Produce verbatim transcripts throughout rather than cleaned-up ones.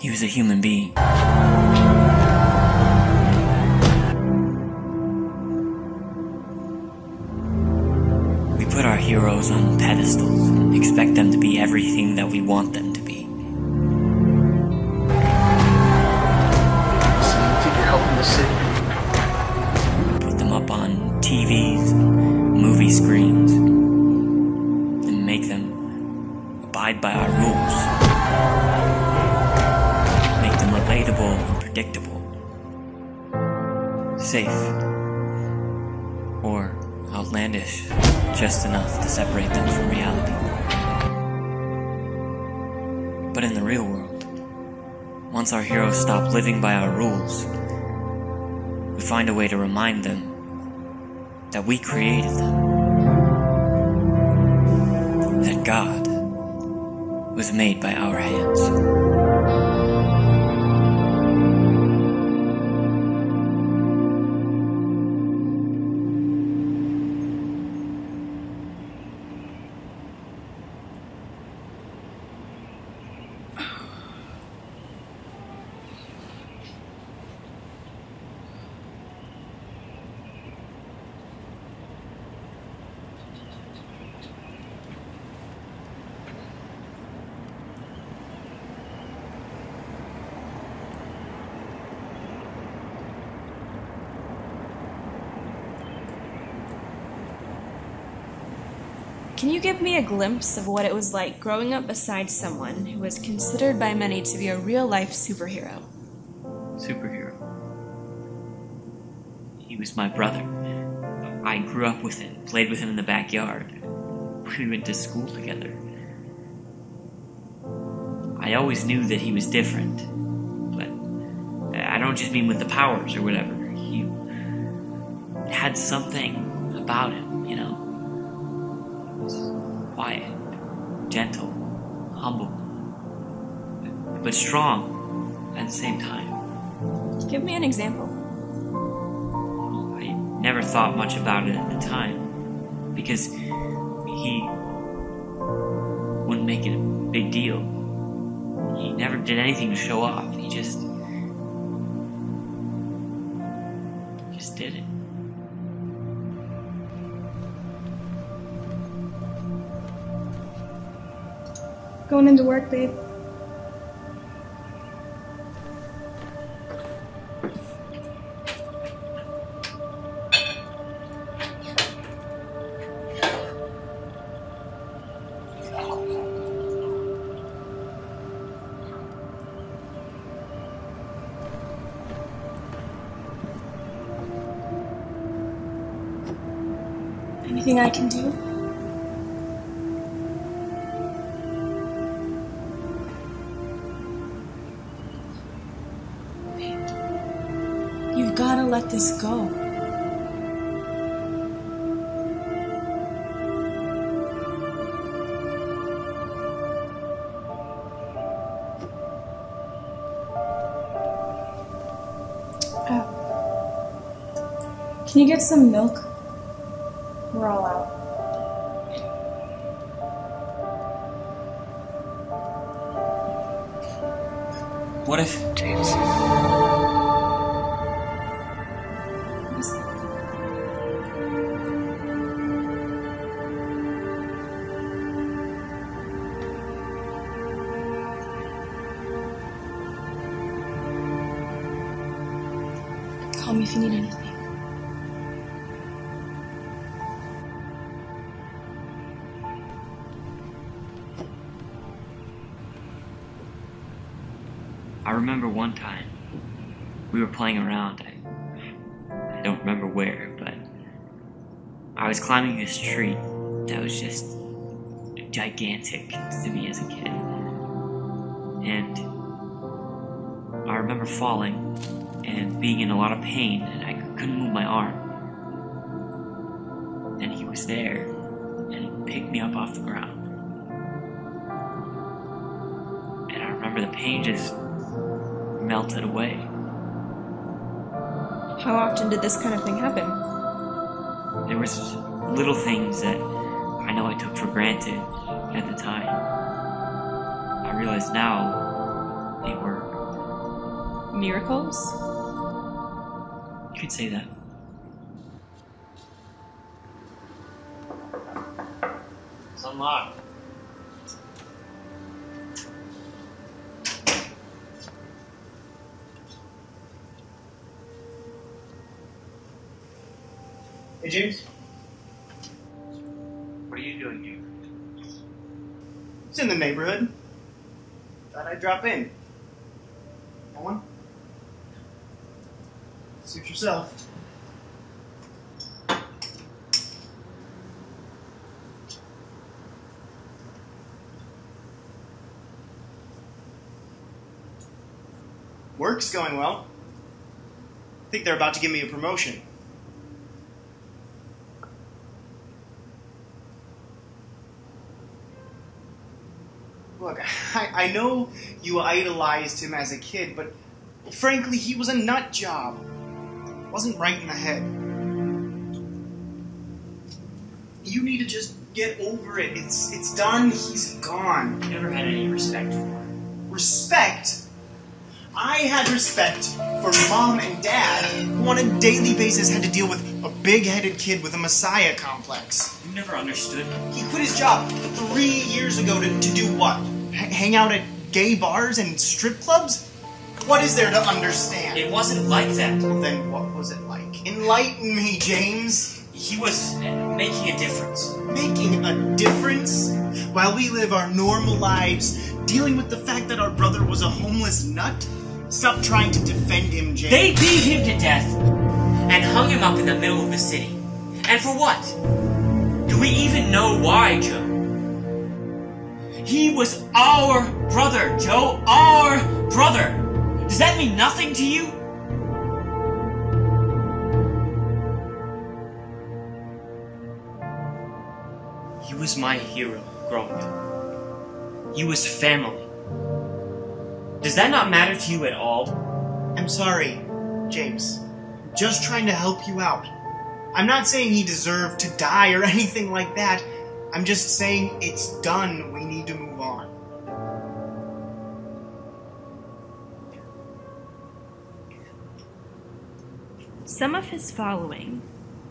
He was a human being. We put our heroes on pedestals and expect them to be everything that we want them to be. We put them up on T Vs, movie screens, and make them abide by our rules. Relatable and predictable, safe, or outlandish, just enough to separate them from reality. But in the real world, once our heroes stop living by our rules, we find a way to remind them that we created them, that God was made by our hands. Can you give me a glimpse of what it was like growing up beside someone who was considered by many to be a real-life superhero? Superhero. He was my brother. I grew up with him, played with him in the backyard. We went to school together. I always knew that he was different, but I don't just mean with the powers or whatever. He had something about him, you know? Quiet, gentle, humble, but strong at the same time. Give me an example. I never thought much about it at the time because he wouldn't make it a big deal. He never did anything to show off. He just, just did it. Going into work, babe. Anything I can do? You've got to let this go. Oh. Can you get some milk? We're all out. What if... James... Call me if you need anything. I remember one time, we were playing around, I, I don't remember where, but I was climbing this tree that was just gigantic to me as a kid, and I remember falling and being in a lot of pain, and I couldn't move my arm. And he was there, and he picked me up off the ground. And I remember the pain just melted away. How often did this kind of thing happen? There was little things that I know I took for granted at the time. I realize now they were miracles? You could say that. It's unlocked. Hey, James. What are you doing here? It's in the neighborhood. Thought I'd drop in. Want one? Suit yourself. Work's going well. I think they're about to give me a promotion. Look, I, I know you idolized him as a kid, but frankly, he was a nut job. Wasn't right in the head. You need to just get over it. It's it's done. He's gone. You never had any respect for him. Respect? I had respect for Mom and Dad, who on a daily basis had to deal with a big-headed kid with a messiah complex. You never understood. He quit his job three years ago to, to do what? H- hang out at gay bars and strip clubs? What is there to understand? It wasn't like that. Well, then what was it like? Enlighten me, James. He was making a difference. Making a difference? While we live our normal lives, dealing with the fact that our brother was a homeless nut? Stop trying to defend him, James. They beat him to death and hung him up in the middle of the city. And for what? Do we even know why, Joe? He was our brother, Joe. Our brother. Does that mean nothing to you? He was my hero growing up. He was family. Does that not matter to you at all? I'm sorry, James. Just trying to help you out. I'm not saying he deserved to die or anything like that. I'm just saying it's done. We need to move on. Some of his following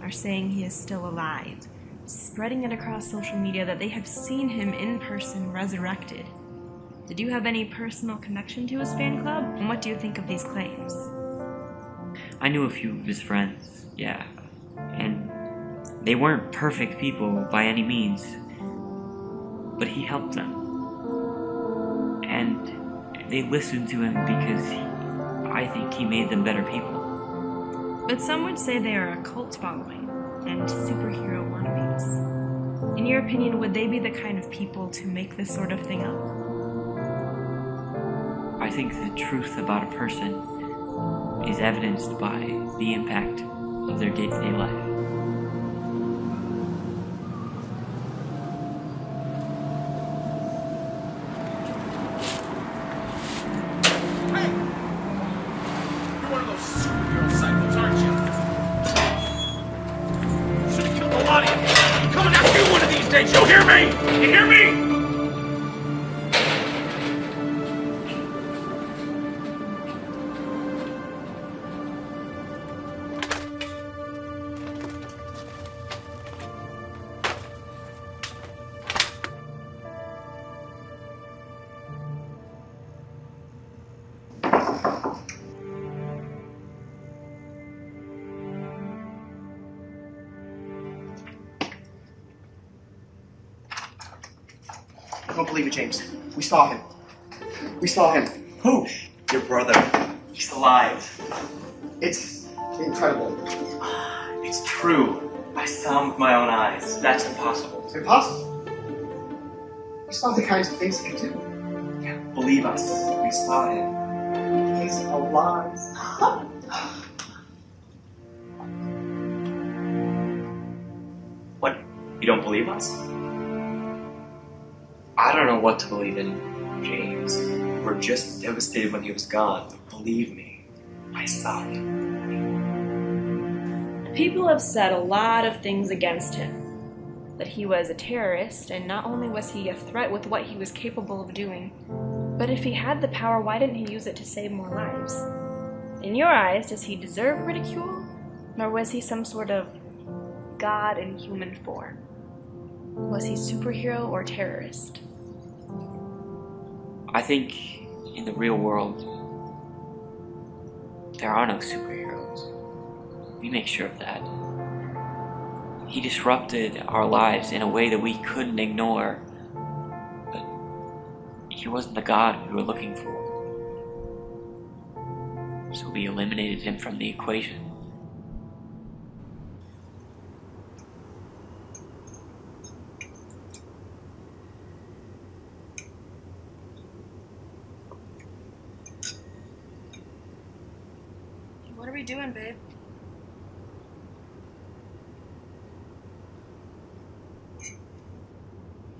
are saying he is still alive, spreading it across social media that they have seen him in person resurrected. Did you have any personal connection to his fan club? And what do you think of these claims? I knew a few of his friends, yeah. And they weren't perfect people by any means, but he helped them. And they listened to him because he, I think he made them better people. But some would say they are a cult following and superhero wannabes. In your opinion, would they be the kind of people to make this sort of thing up? I think the truth about a person is evidenced by the impact of their day-to-day life. I don't believe it, James. We saw him. We saw him. Who? Your brother. He's alive. It's incredible. It's true. I saw him with my own eyes. That's impossible. It's impossible? We saw the kinds of things he could do. Yeah, believe us. We saw him. He's alive. What? You don't believe us? I don't know what to believe in, James. We were just devastated when he was gone, but believe me, I saw him. People have said a lot of things against him. That he was a terrorist, and not only was he a threat with what he was capable of doing, but if he had the power, why didn't he use it to save more lives? In your eyes, does he deserve ridicule, or was he some sort of god in human form? Was he superhero or terrorist? I think in the real world, there are no superheroes. We make sure of that. He disrupted our lives in a way that we couldn't ignore, but he wasn't the god we were looking for. So we eliminated him from the equation. What are we doing, babe?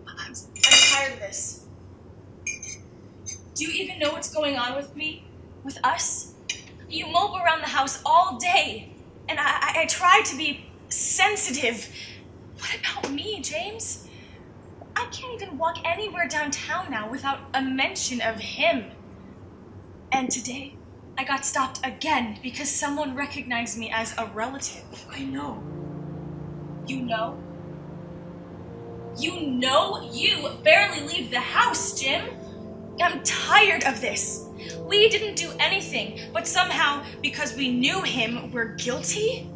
I'm, I'm tired of this. Do you even know what's going on with me? With us? You mope around the house all day, and I, I, I try to be sensitive. What about me, James? I can't even walk anywhere downtown now without a mention of him. And today, I got stopped again because someone recognized me as a relative. I know. You know? You know you barely leave the house, Jim. I'm tired of this. We didn't do anything, but somehow, because we knew him, we're guilty?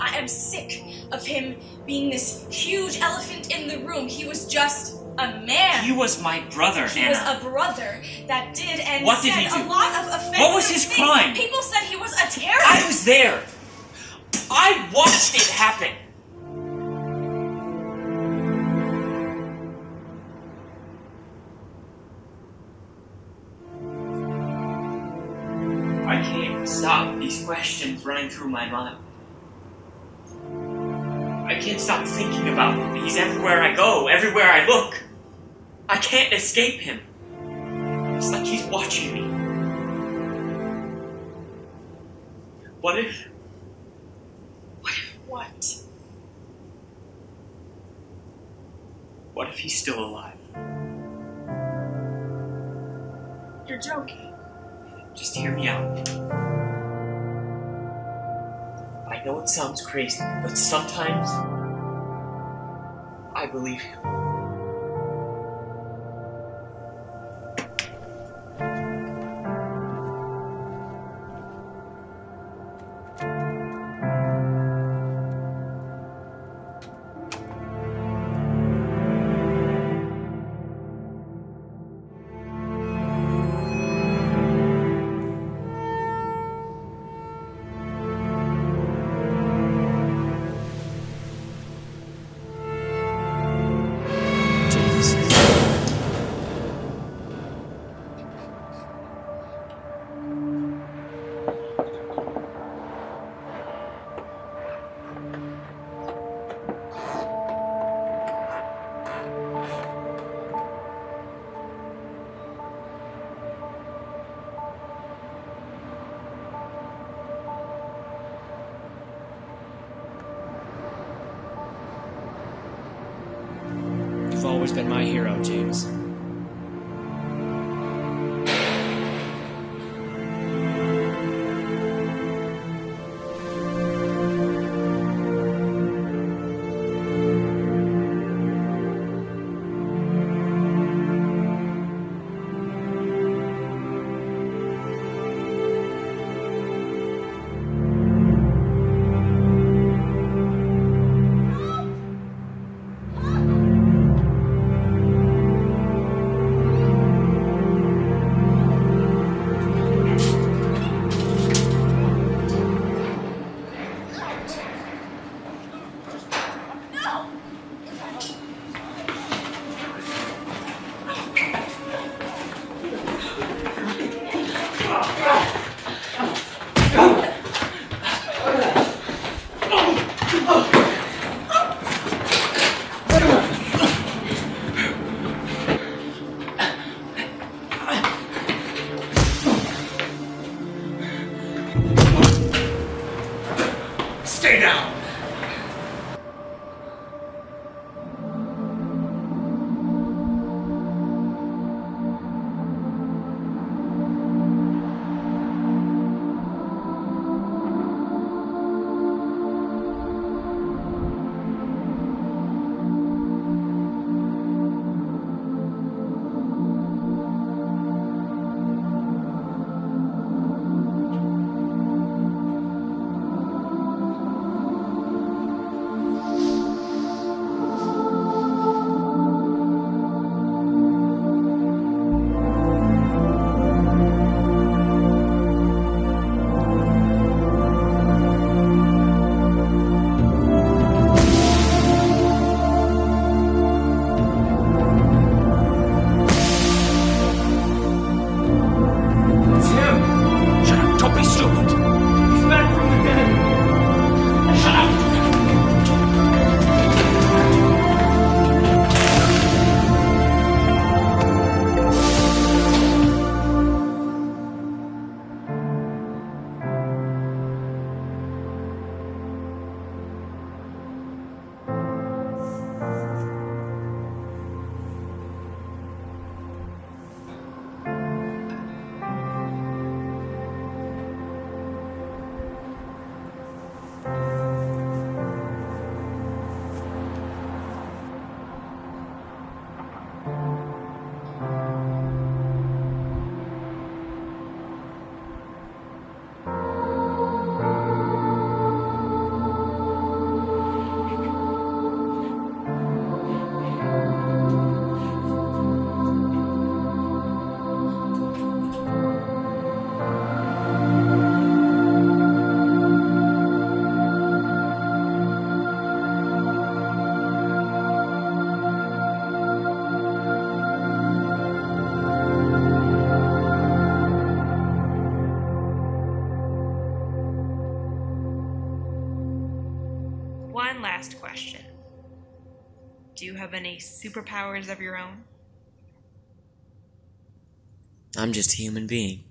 I am sick of him being this huge elephant in the room. He was just a man. He was my brother, he Anna. He was a brother that did and what said did he do? a lot of offensive What was his things. crime? People said he was a terrorist. I was there. I watched it happen. I can't stop these questions running through my mind. I can't stop thinking about him. He's everywhere I go, everywhere I look. I can't escape him. It's like he's watching me. What if... What if what? What if he's still alive? You're joking. Just hear me out. I know it sounds crazy, but sometimes I believe him. You've always been my hero, James. Do you have any superpowers of your own? I'm just a human being.